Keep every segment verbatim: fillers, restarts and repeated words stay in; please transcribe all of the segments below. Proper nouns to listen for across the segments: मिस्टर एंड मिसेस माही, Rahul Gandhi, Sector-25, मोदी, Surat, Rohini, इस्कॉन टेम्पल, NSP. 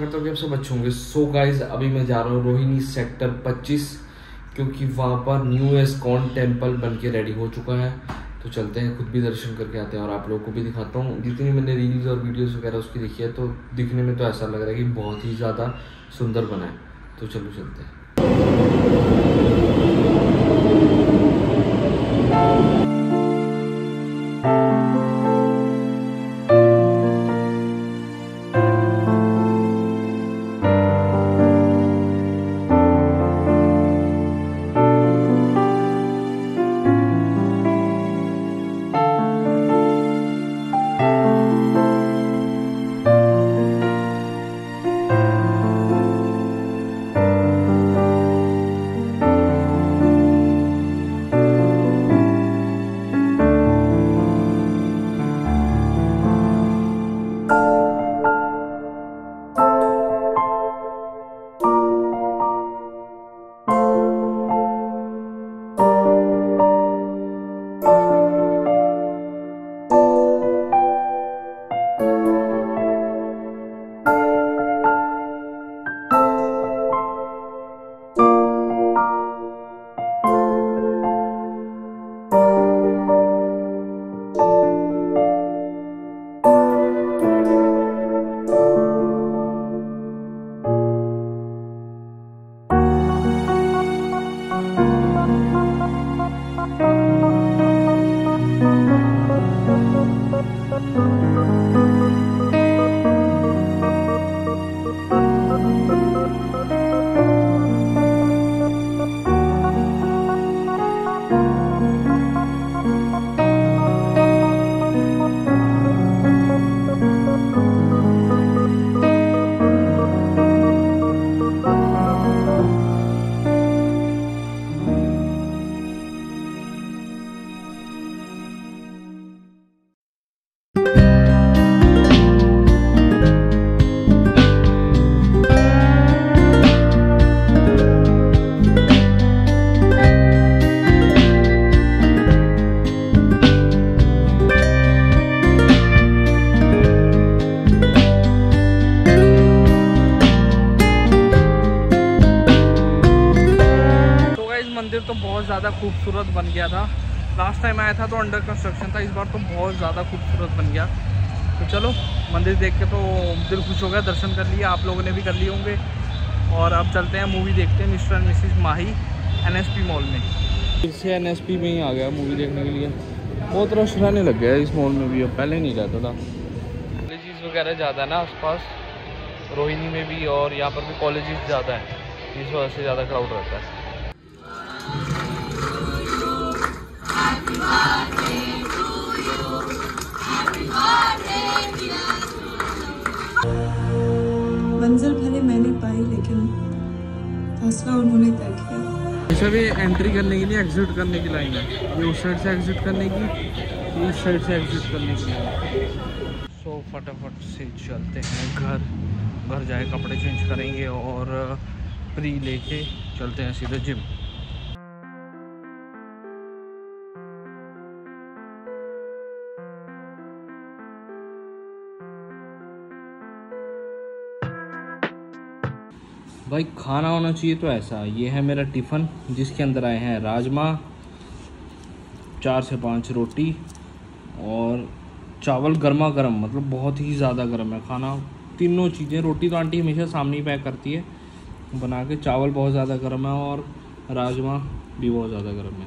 करता हूँ कि सब अच्छे होंगे। सो गाइज अभी मैं जा रहा हूँ रोहिणी सेक्टर पच्चीस, क्योंकि वहाँ पर न्यू एस्कॉन टेम्पल बनके रेडी हो चुका है। तो चलते हैं, खुद भी दर्शन करके आते हैं और आप लोगों को भी दिखाता हूँ। जितनी मैंने रील्स और वीडियोस वगैरह उसकी देखी है तो दिखने में तो ऐसा लग रहा है कि बहुत ही ज़्यादा सुंदर बना है। तो चलो चलते हैं। तो बहुत ज़्यादा खूबसूरत बन गया था। लास्ट टाइम आया था तो अंडर कंस्ट्रक्शन था, इस बार तो बहुत ज़्यादा खूबसूरत बन गया। तो चलो मंदिर देख के तो दिल खुश हो गया, दर्शन कर लिए, आप लोगों ने भी कर लिए होंगे। और अब चलते हैं मूवी देखते हैं मिस्टर एंड मिसेस माही NSP mall में। फिर से एनएसपी में ही आ गया मूवी देखने के लिए। बहुत रश रहने लग गया इस मॉल में भी, अब पहले नहीं रहता था। कॉलेजेस वगैरह ज़्यादा है ना आसपास, रोहिणी में भी और यहाँ पर भी कॉलेजेस ज़्यादा है, इस वजह से ज़्यादा क्राउड रहता है। मंजिल भले मैंने पाई लेकिन फैसला उन्होंने तय किया। हमेशा भी एंट्री करने के लिए एग्जिट करने की लाइन है, ये उस साइड से एग्जिट करने की, ये इस साइड से एग्जिट करने की लाइन। सो फटाफट से चलते हैं घर, घर जाए कपड़े चेंज करेंगे और प्री लेके चलते हैं सीधे जिम। भाई खाना होना चाहिए तो ऐसा। ये है मेरा टिफ़न जिसके अंदर आए हैं राजमा, चार से पाँच रोटी और चावल गर्मा गर्म, मतलब बहुत ही ज़्यादा गर्म है खाना। तीनों चीज़ें, रोटी तो आंटी हमेशा सामने ही पैक करती है बना के, चावल बहुत ज़्यादा गर्म है और राजमा भी बहुत ज़्यादा गर्म है।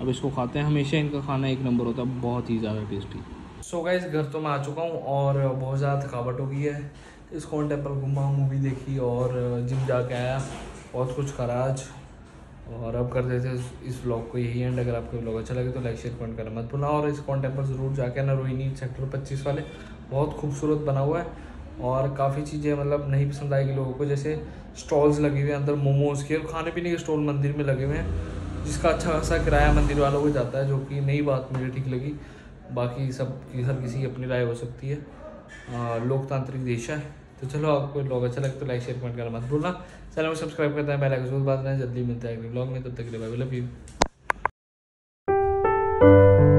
अब इसको खाते हैं, हमेशा इनका खाना एक नंबर होता है, बहुत ही ज़्यादा टेस्टी। सो गाइस घर तो मैं आ चुका हूँ और बहुत ज़्यादा थकावट हो गई है। इस्कॉन टेम्पल घूमा, मूवी देखी और जिम जाके आया, बहुत कुछ करा आज। और अब कर देते हैं इस ब्लॉग को यही एंड। अगर आपको ब्लॉग अच्छा लगे तो लाइक शेयर कमेंट करना मत भूलना और इस्कॉन टेम्पल ज़रूर जाके आना। रोहिणी सेक्टर पच्चीस वाले बहुत खूबसूरत बना हुआ है और काफ़ी चीज़ें मतलब नहीं पसंद आएगी लोगों को, जैसे स्टॉल्स लगे हुए हैं अंदर मोमोज़ के और खाने पीने के स्टॉल मंदिर में लगे हुए हैं, जिसका अच्छा खासा किराया मंदिर वालों को जाता है, जो कि नई बात मुझे ठीक लगी। बाकी सब हर किसी की अपनी राय हो सकती है, लोकतांत्रिक देश है। तो चलो आपको ब्लॉग अच्छा लगे तो लाइक शेयर कमेंट करना मत भूलना, चैनल को सब्सक्राइब करते हैं, बेल आइकन जरूर दबाना। जल्दी मिलते हैं अगले ब्लॉग में, तब तक के लिए बाय, लव यू। है।